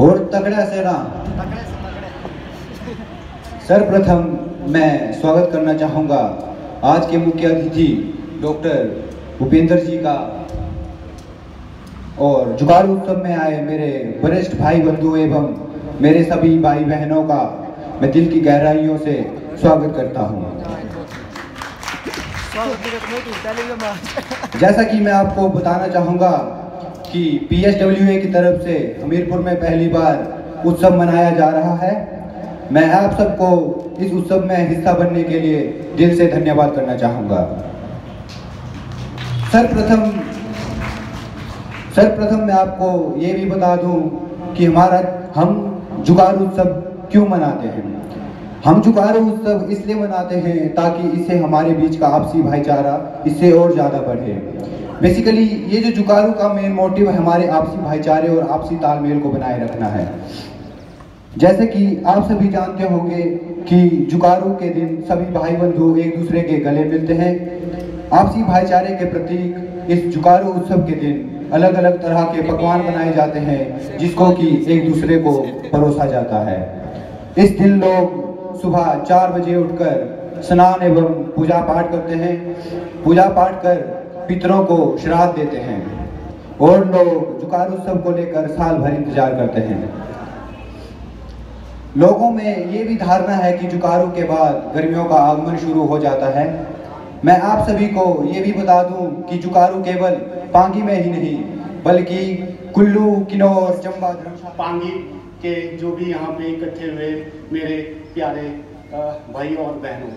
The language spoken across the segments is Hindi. और तगड़ा से राम। सर्वप्रथम मैं स्वागत करना चाहूँगा आज के मुख्य अतिथि डॉक्टर उपेंद्र जी का और जुकारु उत्सव में आए मेरे वरिष्ठ भाई बंधु एवं मेरे सभी भाई बहनों का मैं दिल की गहराइयों से स्वागत करता हूँ। जैसा कि मैं आपको बताना चाहूँगा कि पीएचडब्ल्यूए की तरफ से हमीरपुर में पहली बार उत्सव मनाया जा रहा है। मैं आप सबको इस उत्सव में हिस्सा बनने के लिए दिल से धन्यवाद करना चाहूँगा। सर्वप्रथम मैं आपको ये भी बता दूं कि हम जुकारु उत्सव क्यों मनाते हैं। हम जुकारु उत्सव इसलिए मनाते हैं ताकि इससे हमारे बीच का आपसी भाईचारा इससे और ज़्यादा बढ़े। बेसिकली ये जो जुकारु का मेन मोटिव है हमारे आपसी भाईचारे और आपसी तालमेल को बनाए रखना है। जैसे कि आप सभी जानते होंगे कि जुकारु के दिन सभी भाई बंधु एक दूसरे के गले मिलते हैं। आपसी भाईचारे के प्रतीक इस जुकारु उत्सव के दिन अलग अलग तरह के पकवान बनाए जाते हैं जिसको कि एक दूसरे को परोसा जाता है। इस दिन लोग सुबह 4 बजे उठकर स्नान एवं पूजा पाठ करते हैं। पूजा पाठ कर पितरों को श्राद्ध देते हैं और लोग जुकारु उत्सव को लेकर साल भर इंतजार करते हैं। लोगों में ये भी धारणा है कि जुकारु के बाद गर्मियों का आगमन शुरू हो जाता है। मैं आप सभी को ये भी बता दूं कि जुकारु केवल पांगी में ही नहीं बल्कि कुल्लू, किन्नौर, चंबा, पांगी के जो भी यहाँ पे इकट्ठे हुए मेरे प्यारे भाई और बहनों,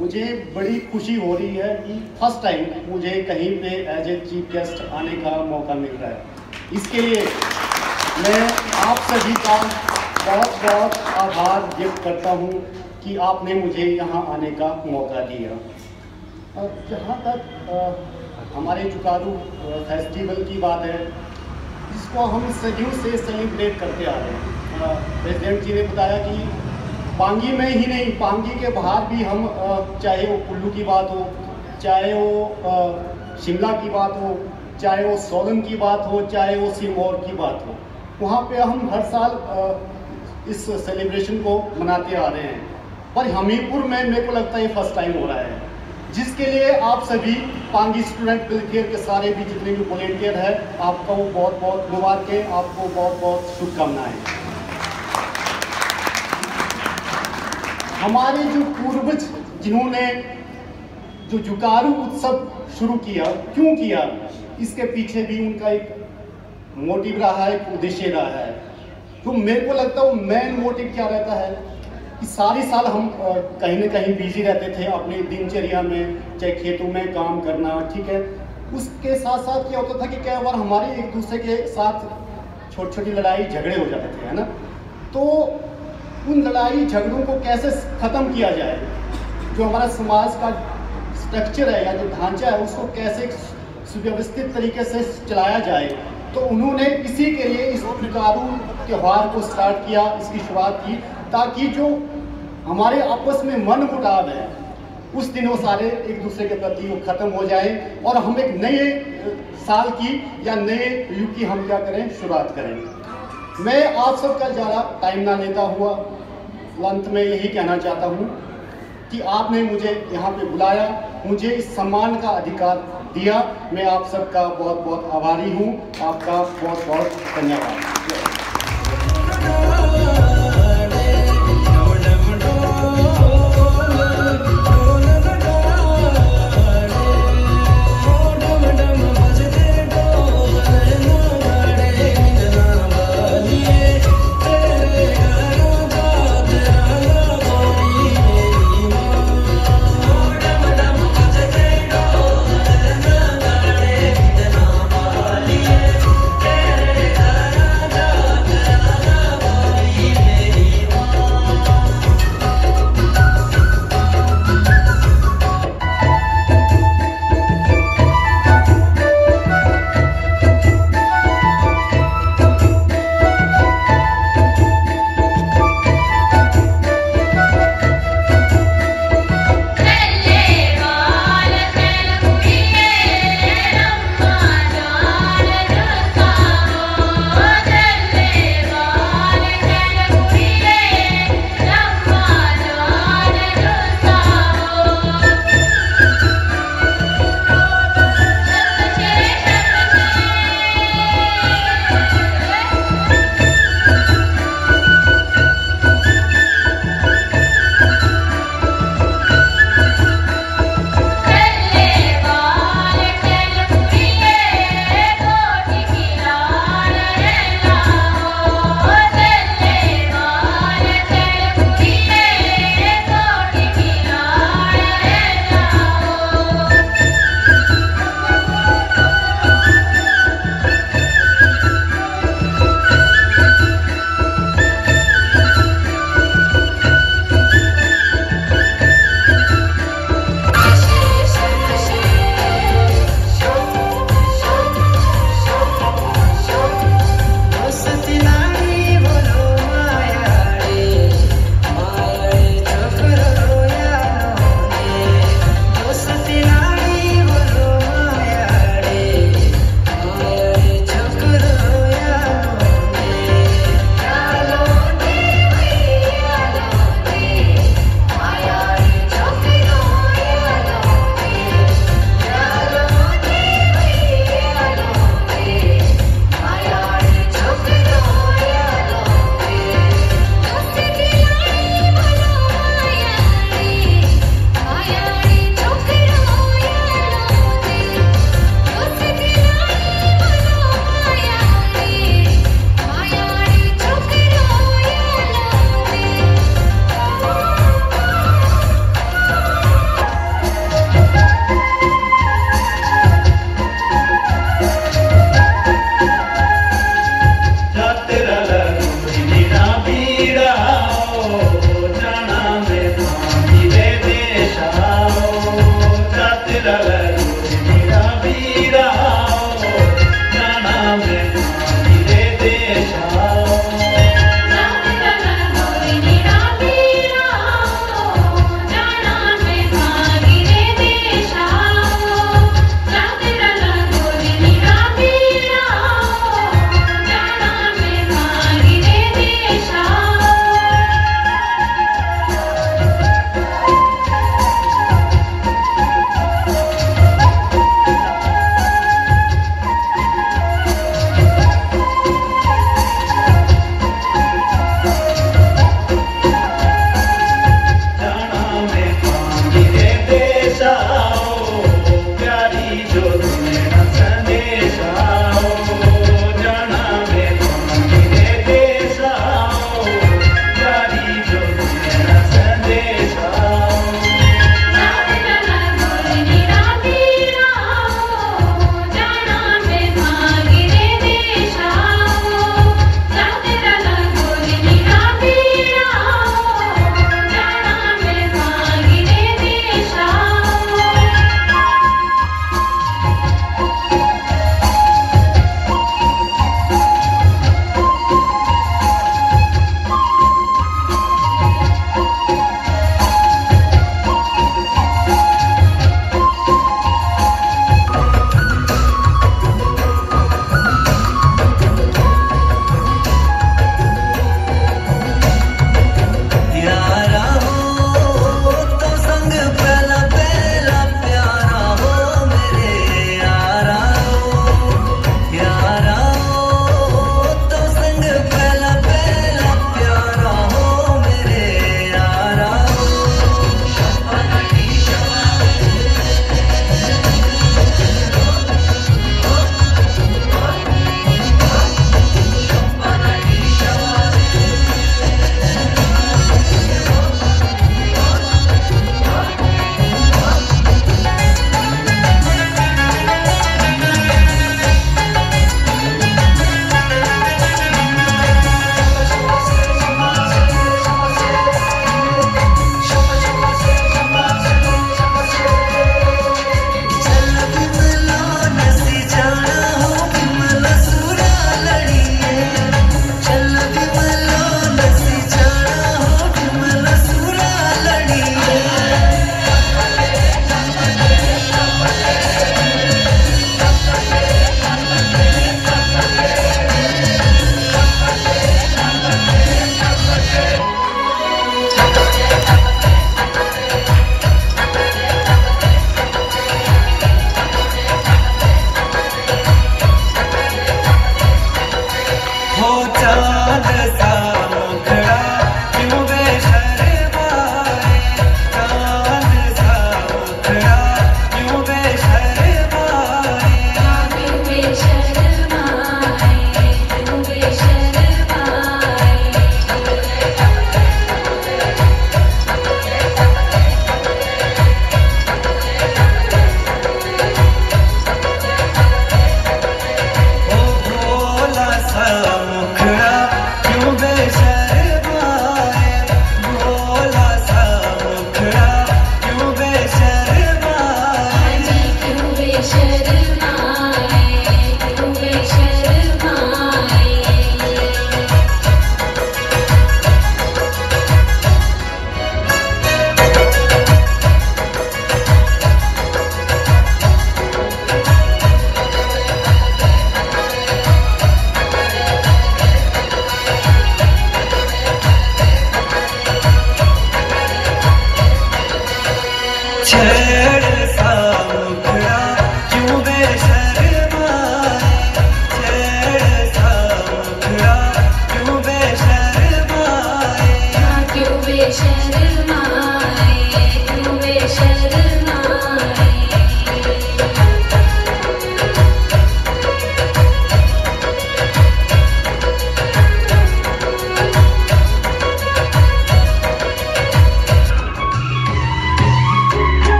मुझे बड़ी खुशी हो रही है कि फर्स्ट टाइम मुझे कहीं पे एज ए चीफ गेस्ट आने का मौका मिल रहा है। इसके लिए मैं आप सभी का बहुत बहुत आभार व्यक्त करता हूँ कि आपने मुझे यहाँ आने का मौका दिया। और जहाँ तक हमारे जुकारु फेस्टिवल की बात है जिसको हम सदियों से सेलिब्रेट करते आ रहे हैं, प्रेसिडेंट जी ने बताया कि पांगी में ही नहीं पांगी के बाहर भी हम चाहे वो कुल्लू की बात हो, चाहे वो शिमला की बात हो, चाहे वो सोलन की बात हो, चाहे वो सिरमौर की बात हो, वहाँ पे हम हर साल इस सेलिब्रेशन को मनाते आ रहे हैं। पर हमीरपुर में मेरे को लगता है ये फर्स्ट टाइम हो रहा है, जिसके लिए आप सभी पांगी स्टूडेंट वेलफेयर के सारे भी जितने भी वॉलेंटियर हैं आपका वो बहुत बहुत मुबारक, आपको बहुत बहुत शुभकामनाएं। हमारे जो पूर्वज जिन्होंने जो जुकारु उत्सव शुरू किया, क्यों किया, इसके पीछे भी उनका एक मोटिव रहा है, एक उद्देश्य रहा है। तो मेरे को लगता है वो मेन मोटिव क्या रहता है कि सारी साल हम कहीं ना कहीं बिजी रहते थे अपने दिनचर्या में, चाहे खेतों में काम करना, ठीक है। उसके साथ साथ क्या होता था कि कई बार हमारे एक दूसरे के साथ छोटी छोटी लड़ाई झगड़े हो जाते थे, है ना। तो उन लड़ाई झगड़ों को कैसे ख़त्म किया जाए, जो हमारा समाज का स्ट्रक्चर है या जो ढांचा है उसको कैसे सुव्यवस्थित तरीके से चलाया जाए, तो उन्होंने इसी के लिए इस जुकारु त्यौहार को स्टार्ट किया, इसकी शुरुआत की, ताकि जो हमारे आपस में मन मुटाव है उस दिन वो सारे एक दूसरे के प्रति वो खत्म हो जाए और हम एक नए साल की या नए युग की हम क्या करें, शुरुआत करें। मैं आप सबका ज़्यादा टाइम ना लेता हुआ अंत में यही कहना चाहता हूँ कि आपने मुझे यहाँ पे बुलाया, मुझे इस सम्मान का अधिकार दिया। मैं आप सबका बहुत बहुत आभारी हूँ, आपका बहुत बहुत धन्यवाद।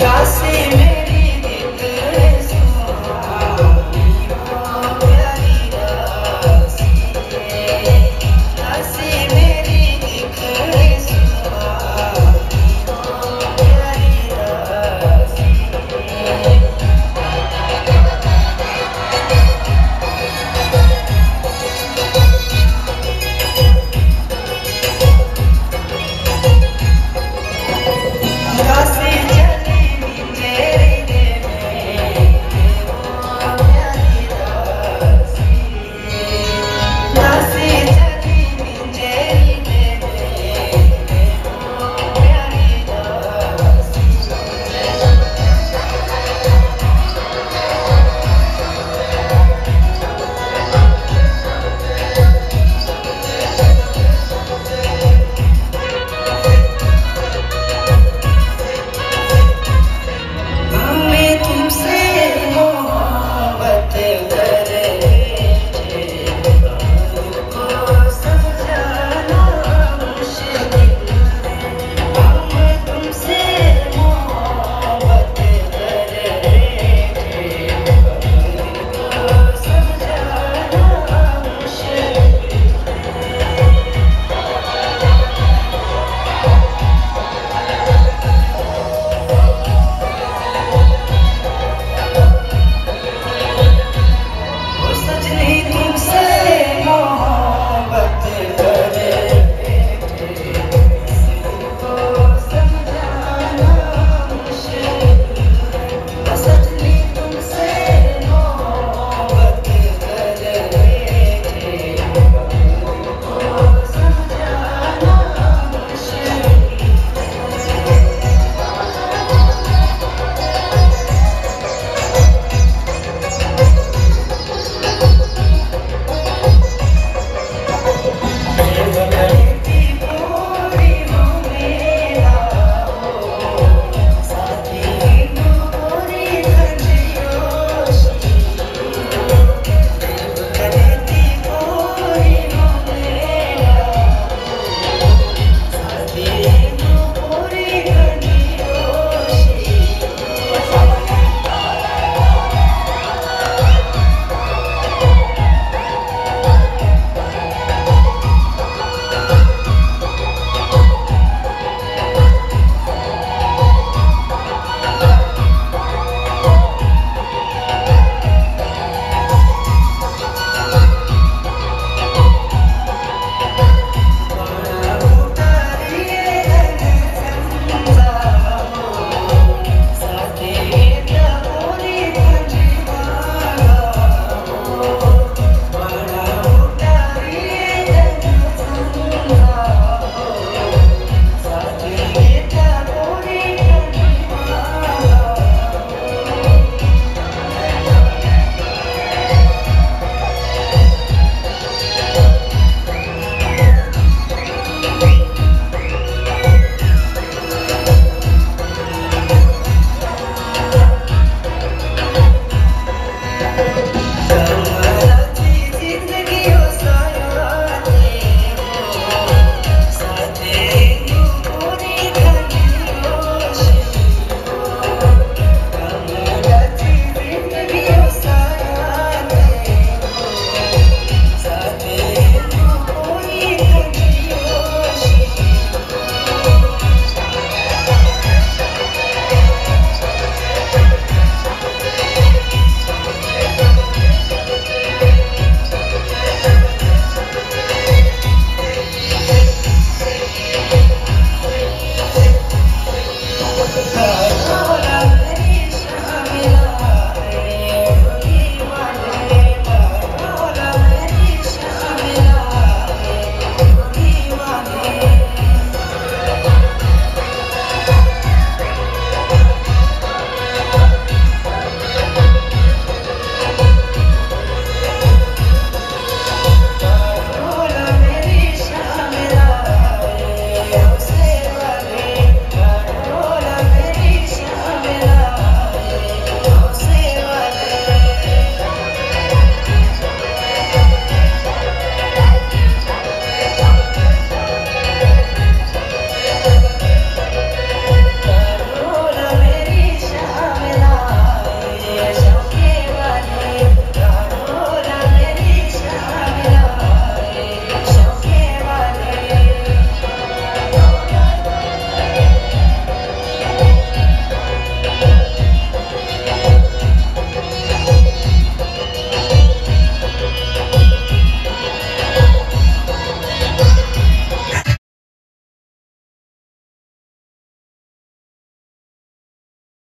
प्यासे